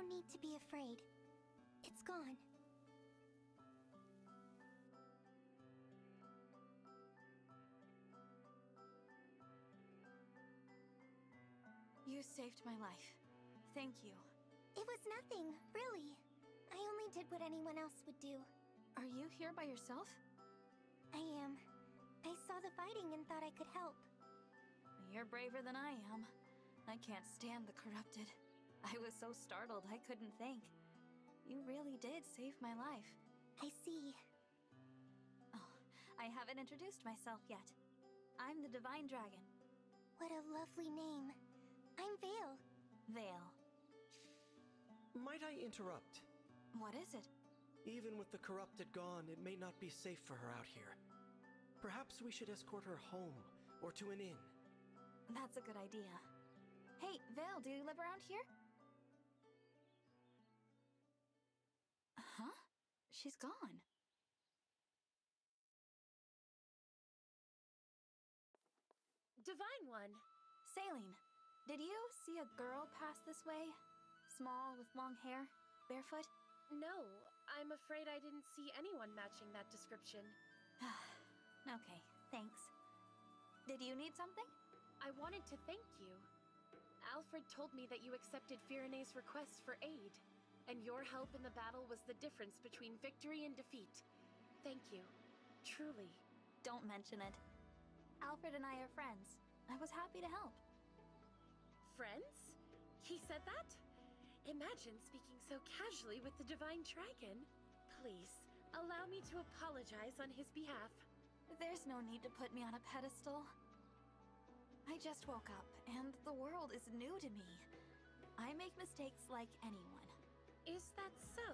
no need to be afraid. It's gone. You saved my life. Thank you. It was nothing, really. I only did what anyone else would do. Are you here by yourself? I am. I saw the fighting and thought I could help. You're braver than I am. I can't stand the corrupted. I was so startled I couldn't think. You really did save my life. I see. Oh, I haven't introduced myself yet. I'm the Divine Dragon. What a lovely name. I'm Veyle. Veyle. Might I interrupt? What is it? Even with the corrupted gone, it may not be safe for her out here. Perhaps we should escort her home, or to an inn. That's a good idea. Hey, Veyle, do you live around here? Huh? She's gone. Divine One! Celine, did you see a girl pass this way? Small, with long hair, barefoot? No, I'm afraid I didn't see anyone matching that description. Okay, thanks. Did you need something? I wanted to thank you. Alfred told me that you accepted Firene's request for aid, and your help in the battle was the difference between victory and defeat. Thank you. Truly. Don't mention it. Alfred and I are friends. I was happy to help. Friends? He said that? Imagine speaking so casually with the Divine Dragon. Please, allow me to apologize on his behalf. There's no need to put me on a pedestal. I just woke up, and the world is new to me. I make mistakes like anyone. Is that so?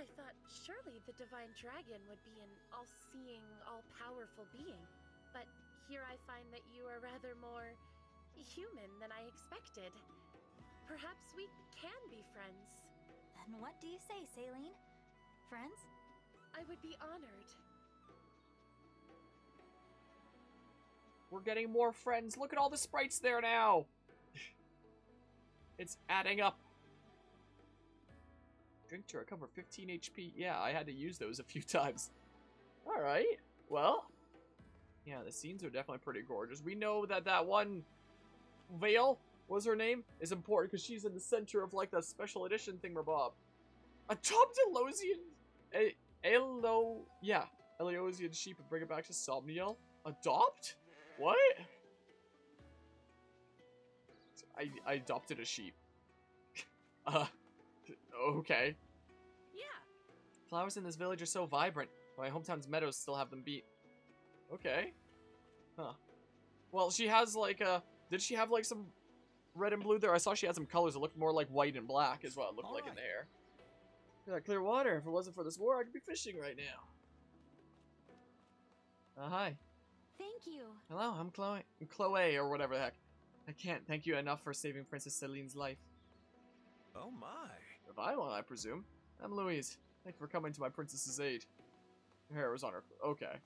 I thought surely the Divine Dragon would be an all-seeing, all-powerful being. But here I find that you are rather more human than I expected. Perhaps we can be friends. Then what do you say, Saline? Friends? I would be honored. We're getting more friends. Look at all the sprites there now. It's adding up. Drink to recover 15 HP. Yeah, I had to use those a few times. All right. Well, yeah, the scenes are definitely pretty gorgeous. We know that that one Veyle, what's her name, is important because she's in the center of like the special edition thingamabob. Atop Elyosian, Elyosian sheep and bring it back to Somniel. Adopt? What? I adopted a sheep. Okay. Yeah. Flowers in this village are so vibrant. My hometown's meadows still have them beat. Okay. Huh. Well, she has like a. Did she have like some red and blue there? I saw she had some colors that looked more like white and black is what it looked like in there. Got clear water. If it wasn't for this war, I could be fishing right now. Hi. Thank you. Hello, I'm Chloe. Chloe, or whatever the heck. I can't thank you enough for saving Princess Celine's life. Oh my. Revival, I presume. I'm Louise. Thanks for coming to my princess's aid. Her hair was on her. Okay.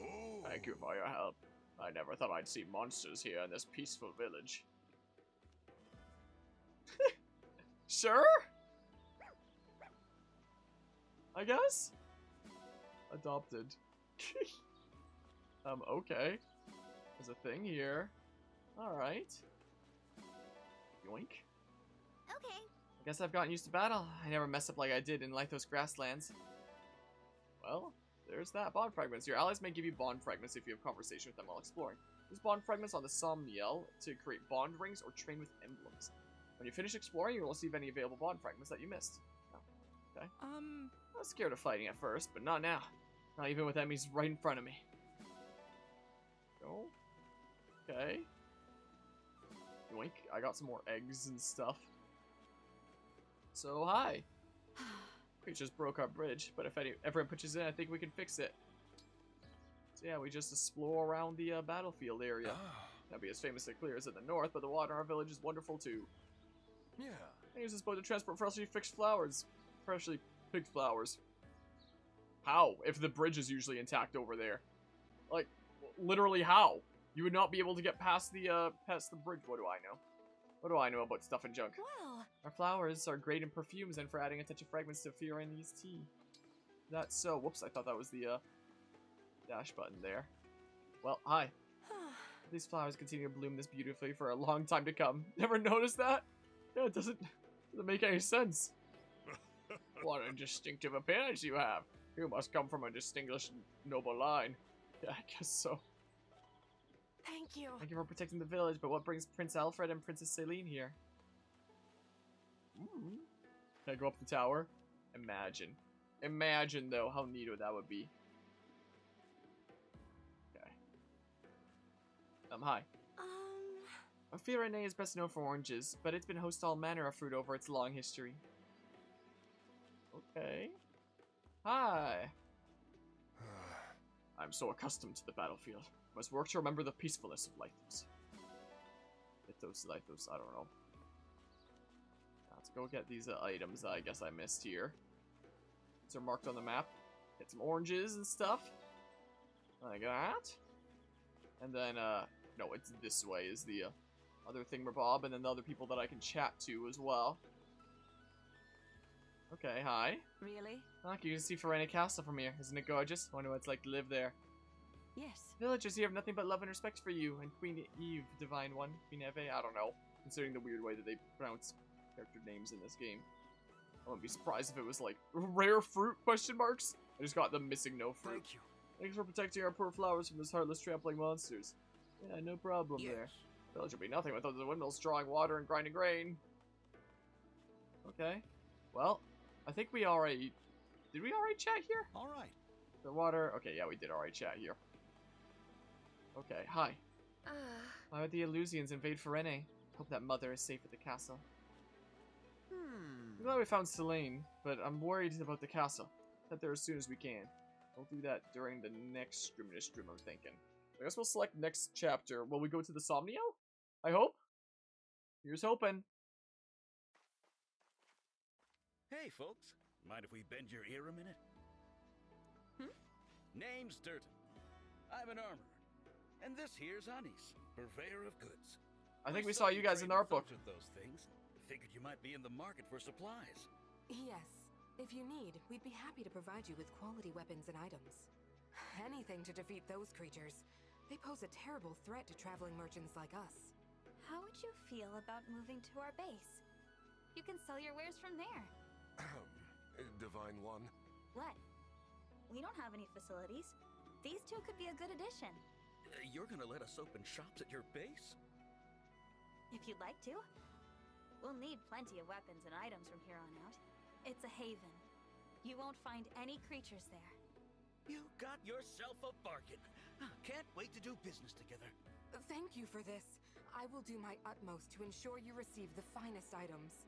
Ooh. Thank you for your help. I never thought I'd see monsters here in this peaceful village. Sure? I guess? Adopted. Okay. There's a thing here. Alright. Yoink. Okay. I guess I've gotten used to battle. I never mess up like I did in Lythos grasslands. Well, there's that. Bond fragments. Your allies may give you bond fragments if you have conversation with them while exploring. Use bond fragments on the Somniel to create bond rings or train with emblems. When you finish exploring, you will receive any available bond fragments that you missed. Oh, okay. I was scared of fighting at first, but not now. Not even with enemies right in front of me. Oh. Okay. Yoink. I got some more eggs and stuff. So, hi. Creatures broke our bridge, but if everyone pitches in, I think we can fix it. So yeah, we just explore around the battlefield area. That'd be as famously clear as in the north, but the water in our village is wonderful too. Yeah. I use this boat to transport freshly picked flowers. Freshly picked flowers. How? If the bridge is usually intact over there. Like, literally how? You would not be able to get past the bridge. What do I know? What do I know about stuff and junk? Wow. Our flowers are great in perfumes and for adding a touch of fragments to Firene's tea. That's so. Whoops, I thought that was the dash button there. Well, hi. These flowers continue to bloom this beautifully for a long time to come. Never noticed that? Yeah, it doesn't make any sense. What a distinctive appearance you have. You must come from a distinguished noble line. Yeah, I guess so. Thank you. Thank you for protecting the village, but what brings Prince Alfred and Princess Celine here? Ooh. Can I go up the tower? Imagine. Imagine, though, how neat that would be. Okay. Hi. Firene is best known for oranges, but it's been host to all manner of fruit over its long history. Okay. Hi. I'm so accustomed to the battlefield. I must work to remember the peacefulness of Lythos. Lythos, I don't know. Now, let's go get these items that I guess I missed here. These are marked on the map. Get some oranges and stuff. Like that. And then, no, it's this way is the other thingamabob, and then the other people that I can chat to as well. Okay, hi. Really? Look, you can see Ferenia Castle from here. Isn't it gorgeous? I wonder what it's like to live there. Yes. Villagers here have nothing but love and respect for you, and Queen Eve, Divine One, Queen Eve, I don't know, considering the weird way that they pronounce character names in this game. I wouldn't be surprised if it was like, rare fruit, question marks? I just got them missing no fruit. Thank you. Thanks for protecting our poor flowers from those heartless trampling monsters. Yeah, no problem there. The village would be nothing without the windmills drawing water and grinding grain. Okay. Well, I think we already... Did we already chat here? Alright. The water... Okay, yeah, we did already chat here. Okay, hi. Why would the Elyosians invade Firene? Hope that mother is safe at the castle. I'm glad we found Selene, but I'm worried about the castle. Head there as soon as we can. We'll do that during the next stream, I'm thinking. I guess we'll select next chapter. Will we go to the Somniel? I hope? Here's hoping. Hey, folks. Mind if we bend your ear a minute? Hmm? Name's Dirt. I'm an armorer. And this here's Anis, purveyor of goods. I think we saw you guys in our book. Of those things. Figured you might be in the market for supplies. Yes. If you need, we'd be happy to provide you with quality weapons and items. Anything to defeat those creatures. They pose a terrible threat to traveling merchants like us. How would you feel about moving to our base? You can sell your wares from there. Divine One. What? We don't have any facilities. These two could be a good addition. You're gonna let us open shops at your base? If you'd like to. We'll need plenty of weapons and items from here on out. It's a haven. You won't find any creatures there. You got yourself a bargain. Can't wait to do business together. Thank you for this. I will do my utmost to ensure you receive the finest items.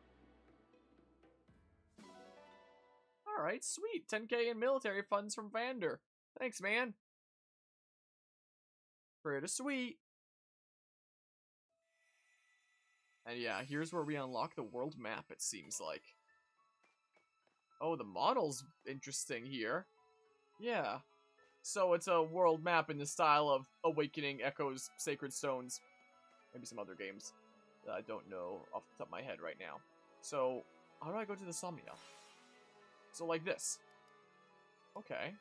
Alright, sweet. 10K in military funds from Vander. Thanks, man. Pretty sweet. And yeah, here's where we unlock the world map, it seems like. Oh, the model's interesting here. Yeah. So it's a world map in the style of Awakening, Echoes, Sacred Stones. Maybe some other games that I don't know off the top of my head right now. So, how do I go to the Somniel? So like this. Okay.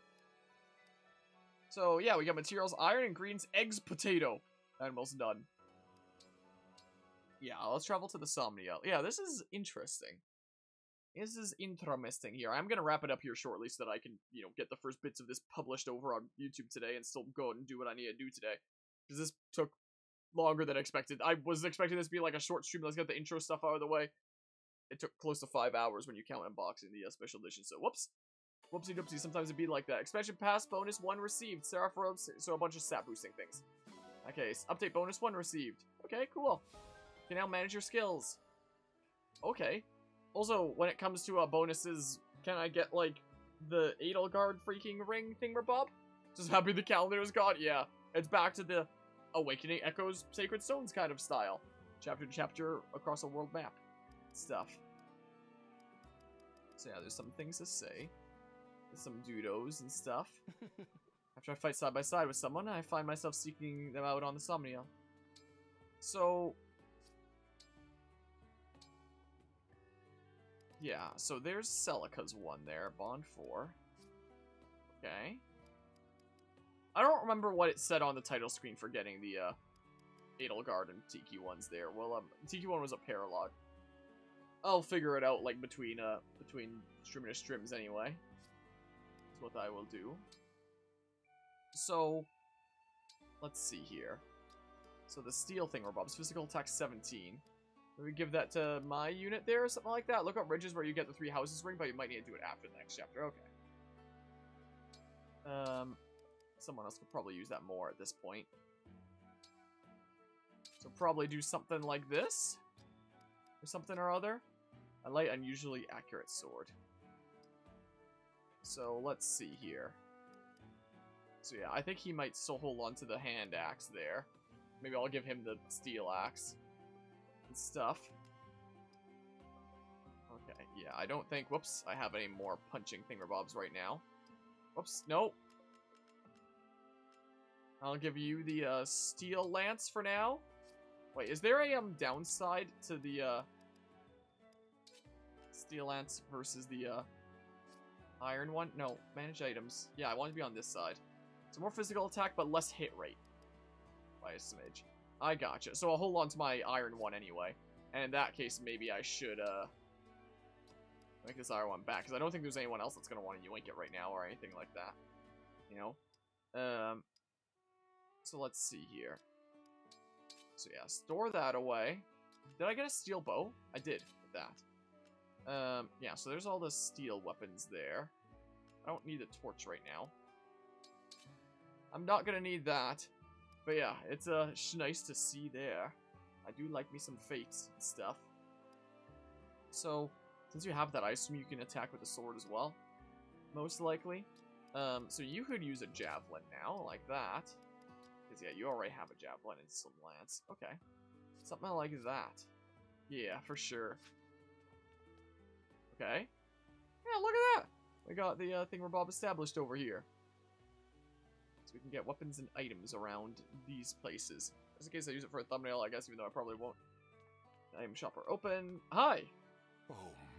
So, yeah, we got materials, iron, ingredients, eggs, potato. Animals, none. Yeah, let's travel to the Somniel. Yeah, this is interesting. This is interesting here. I'm going to wrap it up here shortly so that I can, you know, get the first bits of this published over on YouTube today and still go out and do what I need to do today. Because this took longer than expected. I was expecting this to be like a short stream. Let's get the intro stuff out of the way. It took close to 5 hours when you count unboxing the special edition. So, whoops. Whoopsie doopsie, sometimes it'd be like that. Expansion pass, bonus 1 received. Seraph robes, so a bunch of stat boosting things. Okay, update bonus 1 received. Okay, cool. You can now manage your skills. Okay. Also, when it comes to bonuses, can I get, like, the Edelgard freaking ring thingamabob? Just happy the calendar is gone? Yeah. It's back to the Awakening Echoes Sacred Stones kind of style. Chapter to chapter across a world map. Stuff. So, yeah, there's some things to say. Some doodles and stuff. After I fight side by side with someone, I find myself seeking them out on the Somniel. So, Yeah, so there's Celica's one there, Bond 4. Okay. I don't remember what it said on the title screen for getting the Edelgard and Tiki ones there. Well, Tiki one was a paralog. I'll figure it out, like, between stream to streams anyway. That's what I will do. So, let's see here. So the steel thing rebubs. Physical attack 17. Maybe give that to my unit there or something like that. Look up Ridges where you get the 3 houses ring, but you might need to do it after the next chapter. Okay. Someone else could probably use that more at this point. So probably do something like this. Or something or other. A light, unusually accurate sword. So let's see here. So yeah, I think he might still hold on to the hand axe there. Maybe I'll give him the steel axe and stuff. Okay, yeah, I don't think, whoops, I have any more punching thingamabobs right now. Whoops, nope. I'll give you the steel lance for now. Wait, is there a downside to the steel lance versus the iron one? No, manage items. Yeah, I want to be on this side. So more physical attack, but less hit rate. By a smidge. I gotcha. So I'll hold on to my iron one anyway. And in that case, maybe I should make this iron one back. Because I don't think there's anyone else that's going to want to yoink it right now or anything like that. You know? So let's see here. So yeah, store that away. Did I get a steel bow? I did with that. Yeah, so there's all the steel weapons there. I don't need a torch right now. I'm not going to need that. But yeah, it's nice to see there. I do like me some fates and stuff. So, since you have that, I assume you can attack with a sword as well. Most likely. So you could use a javelin now, like that. Because yeah, you already have a javelin and some lance. Okay. Something like that. Yeah, for sure. Okay. Yeah, look at that! We got the thingamabob established over here. So we can get weapons and items around these places. Just in case I use it for a thumbnail, I guess, even though I probably won't. Item shopper open. Hi! Oh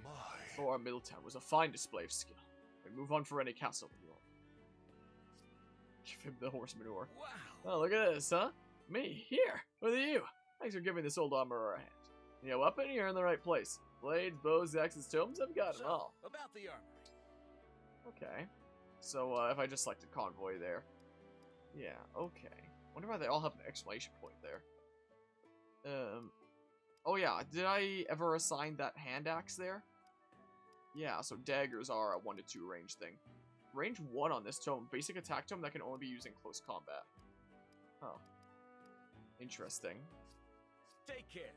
my. For our middle town was a fine display of skill. We move on for any castle. Give him the horse manure. Wow. Oh, look at this, huh? Me, here, with you. Thanks for giving this old armorer a hand. You know, up in here in the right place. Blades, bows, axes, tomes, I've got them all. About the armory. Okay. So, if I just selected convoy there. Yeah, okay. Wonder why they all have an exclamation point there. Oh yeah, did I ever assign that hand axe there? Yeah, so daggers are a 1-2 range thing. Range 1 on this tome. Basic attack tome that can only be used in close combat. Oh. Interesting. Take care.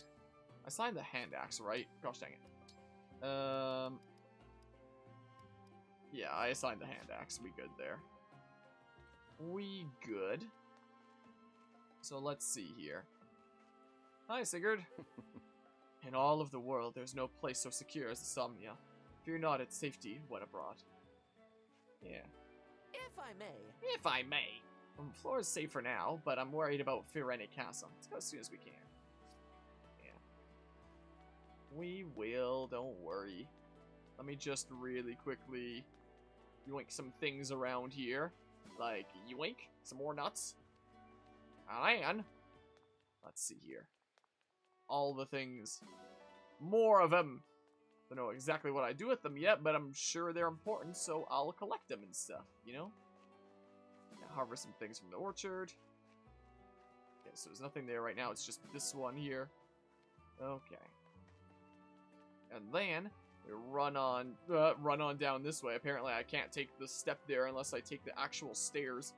I signed the hand axe, right? Gosh dang it. Yeah, I assigned the hand axe. We good there. We good. So let's see here. Hi, Sigurd. In all of the world, there's no place so secure as the Somniel. Fear not its safety when abroad. Yeah. If I may. If I may. The floor is safe for now, but I'm worried about Fyrenic Castle. Let's go as soon as we can. Yeah. We will, don't worry. Let me just really quickly yoink some things around here. Like, yoink, some more nuts. And, let's see here. All the things. More of them. Don't know exactly what I do with them yet, but I'm sure they're important, so I'll collect them and stuff, you know? Now harvest some things from the orchard. Okay, so there's nothing there right now, it's just this one here. Okay. And then we run on down this way. Apparently I can't take the step there unless I take the actual stairs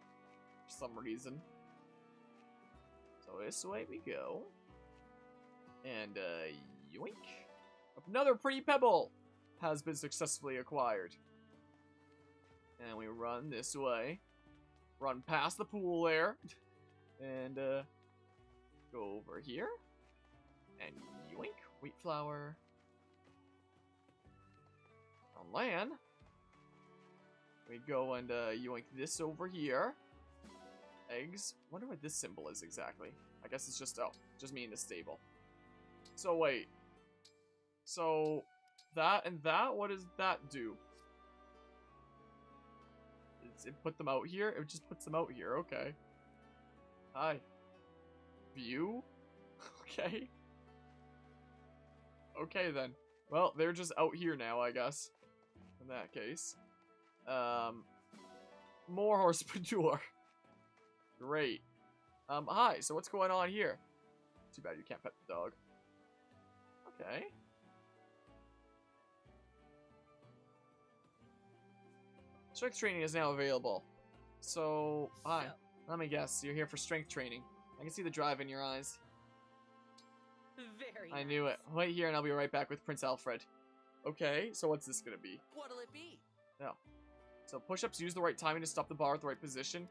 for some reason. So this way we go. And, yoink. Another pretty pebble has been successfully acquired. And we run this way. Run past the pool there. And, go over here. And yoink, wheat flour. On land, we go and yoink this over here. Eggs. Wonder what this symbol is exactly. I guess it's just, oh, just me in the stable. So wait. So that and that? What does that do? It put them out here? It just puts them out here. Okay. Hi. View? Okay. Okay, then. Well, they're just out here now, I guess. In that case. More horsepower. Great. Hi. So what's going on here? Too bad you can't pet the dog. Okay. Strength training is now available. So, hi. Let me guess. You're here for strength training. I can see the drive in your eyes. Very nice. I knew it. Wait here and I'll be right back with Prince Alfred. Okay, so what's this gonna be? What'll it be? No. So push-ups, use the right timing to stop the bar at the right position.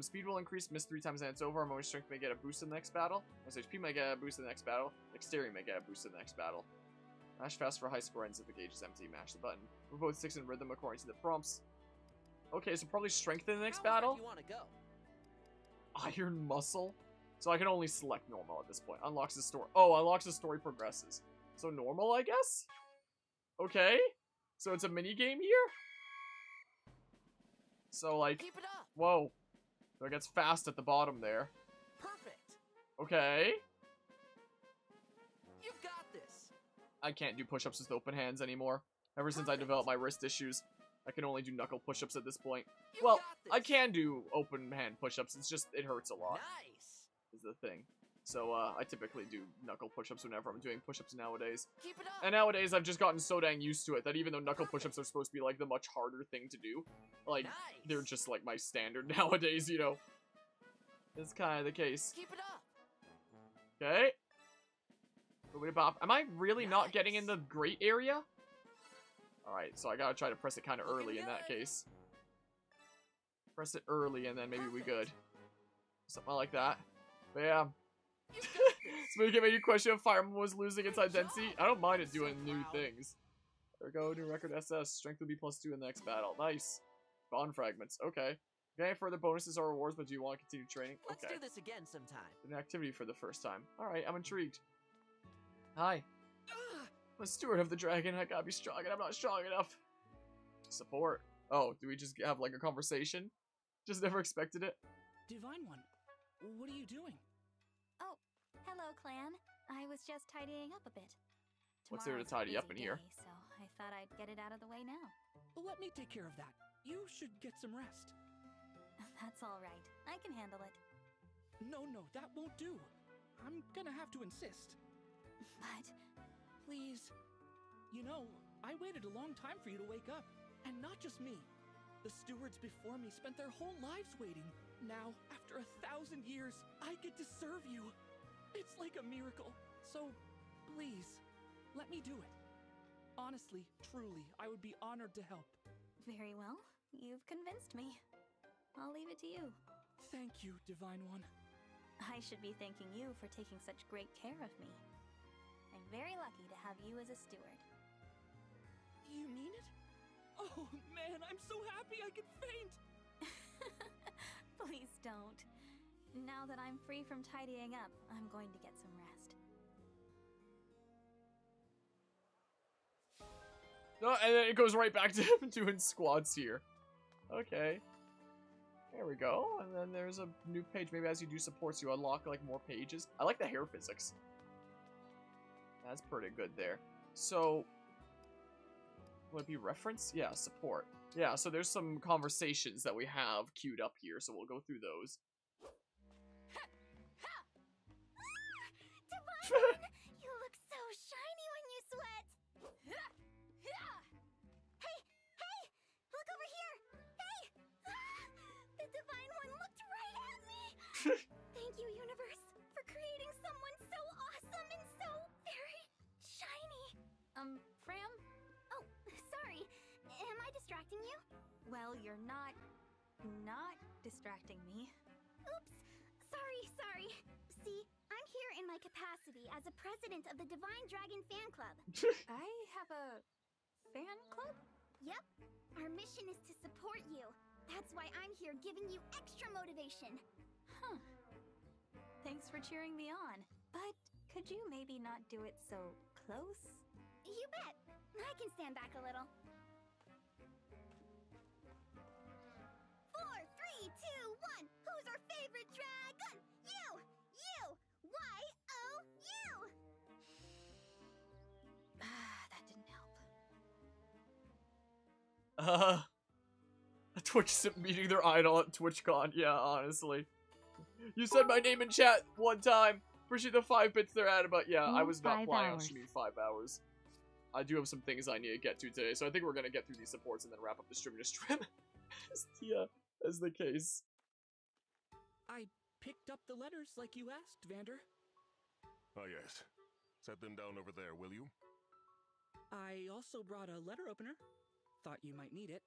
Speed will increase, miss 3 times and it's over. Armor strength may get a boost in the next battle. HP may get a boost in the next battle. Dexterity may get a boost in the next battle. Mash fast for high score ends if the gauge is empty. Mash the button. We're both 6 in rhythm according to the prompts. Okay, so probably strength in the next battle. You wanna go? Iron muscle? So I can only select normal at this point. Unlocks the story. Oh, unlocks the story progresses. So normal, I guess? Okay. So it's a minigame here? So like, keep it up. Whoa. So it gets fast at the bottom there. Perfect. Okay. You've got this. I can't do push-ups with open hands anymore. Ever since I developed my wrist issues, I can only do knuckle push-ups at this point. Well, I can do open hand push-ups. It's just, it hurts a lot. Nice. Is the thing. So, I typically do knuckle push-ups whenever I'm doing push-ups nowadays. Keep it up. And nowadays, I've just gotten so dang used to it that even though knuckle push-ups are supposed to be, like, the much harder thing to do, like, nice. They're just, like, my standard nowadays, you know. It's kind of the case. Keep it up. Okay. Am I really not getting in the great area? Alright, so I gotta try to press it kind of early in that case. Press it early and then maybe we good. Something like that. But yeah. So we can make you question if Fire Emblem was losing its identity. I don't mind it doing new things. There we go, new record SS. Strength will be +2 in the next battle. Nice. Bond fragments. Okay. Any further bonuses or rewards, but do you want to continue training? Okay. Let's do this again sometime. An activity for the first time. Alright, I'm intrigued. Hi. I'm a steward of the dragon. I gotta be strong and I'm not strong enough. Support. Oh, do we just have like a conversation? Just never expected it. Divine One, what are you doing? Oh, hello, Clan. I was just tidying up a bit. What's there to tidy up in here? So I thought I'd get it out of the way now. Let me take care of that. You should get some rest. That's all right. I can handle it. No, that won't do. I'm gonna have to insist. But... Please. You know, I waited a long time for you to wake up. And not just me. The stewards before me spent their whole lives waiting. Now, after 1,000 years, I get to serve you. It's like a miracle. So, please, let me do it. Honestly, truly, I would be honored to help. Very well. You've convinced me. I'll leave it to you. Thank you, Divine One. I should be thanking you for taking such great care of me. I'm very lucky to have you as a steward. You mean it? Oh, man, I'm so happy I could faint! Please don't. Now that I'm free from tidying up, I'm going to get some rest. No, and then it goes right back to him doing squats here. Okay. There we go. And then there's a new page. Maybe as you do supports, you unlock, like, more pages. I like the hair physics. That's pretty good there. So... Would it be reference? Yeah, support. Yeah, so there's some conversations that we have queued up here, so we'll go through those. Divine, you look so shiny when you sweat. Hey, look over here. Hey, the Divine One looked right at me. Thank you, universe, for creating someone so awesome and so very shiny. Framme? Am I distracting you? Well, you're not distracting me. Oops. Sorry. See, I'm here in my capacity as a president of the Divine Dragon Fan Club. I have a fan club? Yep. Our mission is to support you. That's why I'm here giving you extra motivation. Huh. Thanks for cheering me on. But could you maybe not do it so close? You bet. I can stand back a little. 4, 3, 2, 1. Who's our favorite dragon? You. YOU. That didn't help. A Twitch simp meeting their idol at TwitchCon. Yeah, honestly. You said my name in chat one time. Appreciate the 5 bits they're at about. Yeah, I was not flying on stream 5 hours. I do have some things I need to get to today, so I think we're gonna get through these supports and then wrap up the stream to stream. Yeah, that's the case. I picked up the letters like you asked, Vander. Oh yes. Set them down over there, will you? I also brought a letter opener. Thought you might need it.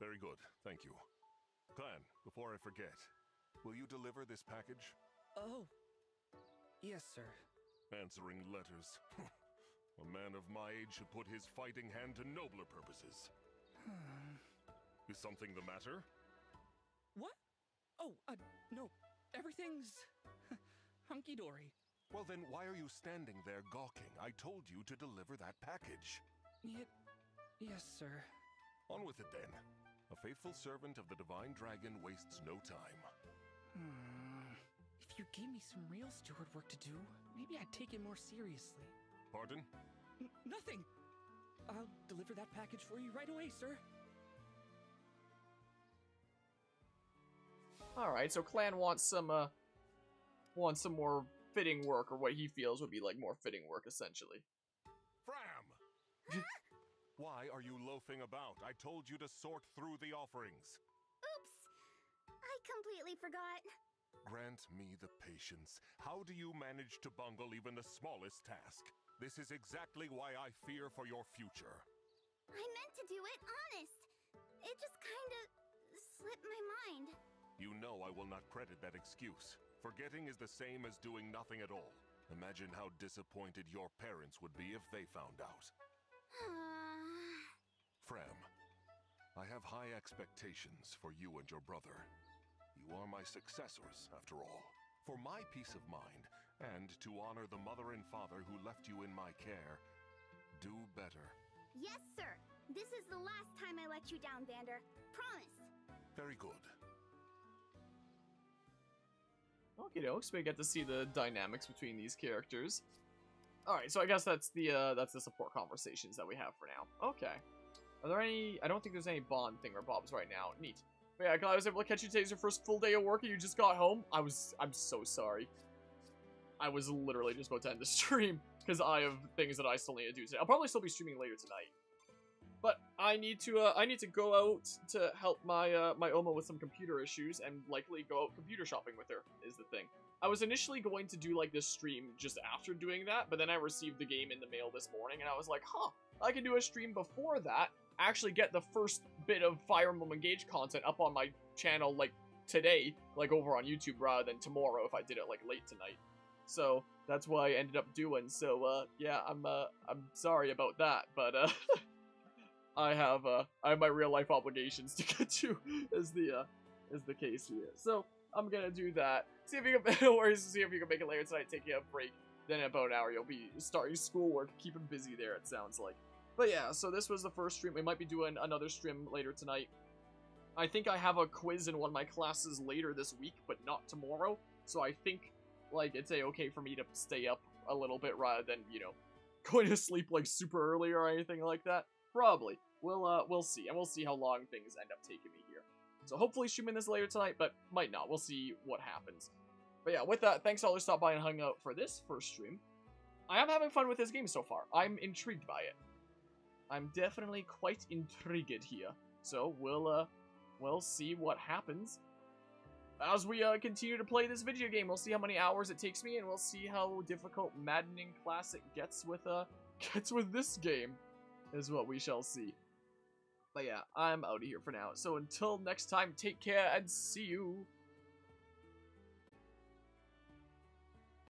Very good, thank you. Clanne, before I forget, will you deliver this package? Oh. Yes, sir. Answering letters. A man of my age should put his fighting hand to nobler purposes. Is something the matter? What? Oh, no. Everything's hunky-dory. Well then, why are you standing there gawking? I told you to deliver that package. Yes, sir. On with it then. A faithful servant of the Divine Dragon wastes no time. If you gave me some real steward work to do, maybe I'd take it more seriously. Pardon? Nothing! I'll deliver that package for you right away, sir. Alright, so Clanne wants some more fitting work, or what he feels would be like more fitting work, essentially. Framme! Why are you loafing about? I told you to sort through the offerings. Oops! I completely forgot. Grant me the patience. How do you manage to bungle even the smallest task? This is exactly why I fear for your future. I meant to do it, honest. It just kinda slipped my mind. You know I will not credit that excuse. Forgetting is the same as doing nothing at all. Imagine how disappointed your parents would be if they found out. Framme, I have high expectations for you and your brother. You are my successors, after all. For my peace of mind, and to honor the mother and father who left you in my care, do better. Yes, sir. This is the last time I let you down, Vander. Promise. Very good. Okay, dokes. We get to see the dynamics between these characters. Alright, so I guess that's the support conversations that we have for now. Okay. Are there any... I don't think there's any Bond thing or Bobs right now. Neat. But yeah, glad I was able to catch you. Today's your first full day of work and you just got home. I'm so sorry. I was literally just about to end the stream because I have things that I still need to do today. I'll probably still be streaming later tonight. But I need to go out to help my, my Oma with some computer issues and likely go out computer shopping with her is the thing. I was initially going to do like this stream just after doing that, but then I received the game in the mail this morning and I was like, huh, I can do a stream before that. Actually get the first bit of Fire Emblem Engage content up on my channel, like, today, like, over on YouTube, rather than tomorrow if I did it, like, late tonight. So, that's what I ended up doing, so, yeah, I'm sorry about that, but, I have my real-life obligations to get to, is the case here. So, I'm gonna do that. See if you can, or see if you can make it later tonight, taking a break, then in about an hour you'll be starting schoolwork, keeping busy there, it sounds like. But yeah, so this was the first stream. We might be doing another stream later tonight. I think I have a quiz in one of my classes later this week, but not tomorrow. So I think, like, it's okay for me to stay up a little bit rather than, you know, going to sleep, like, super early or anything like that. Probably. We'll see. And we'll see how long things end up taking me here. So hopefully streaming this later tonight, but might not. We'll see what happens. But yeah, with that, thanks to all who stopped by and hung out for this first stream. I am having fun with this game so far. I'm intrigued by it. I'm definitely quite intrigued here, so we'll see what happens. As we, continue to play this video game, we'll see how many hours it takes me, and we'll see how difficult, maddening class it gets with this game, is what we shall see. But yeah, I'm out of here for now, so until next time, take care, and see you!